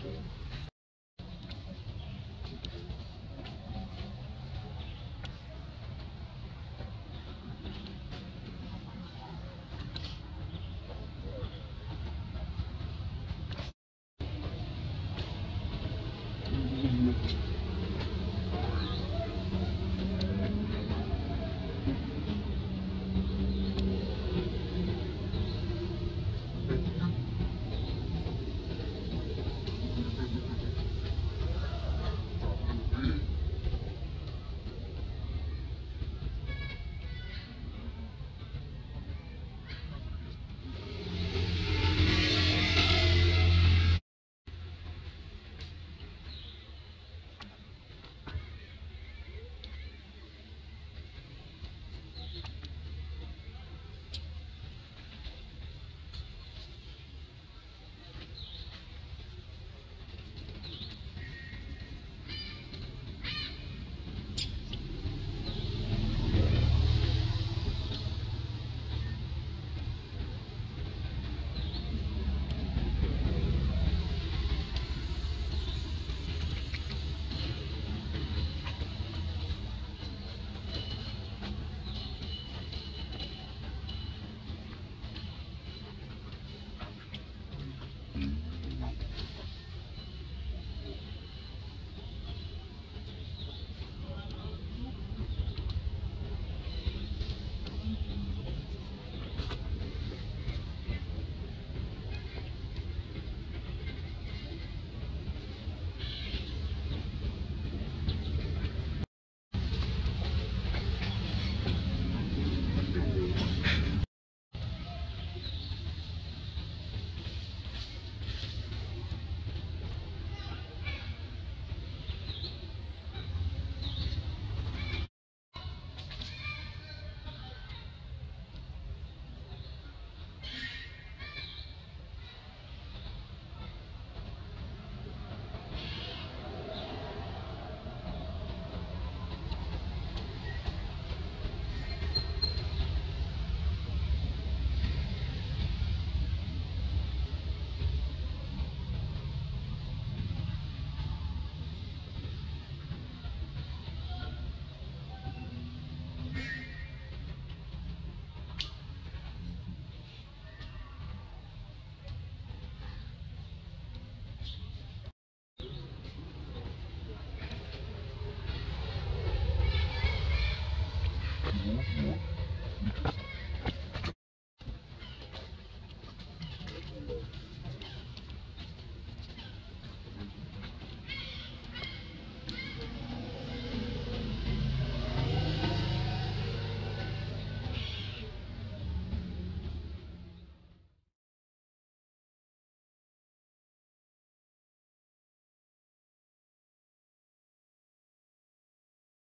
Go.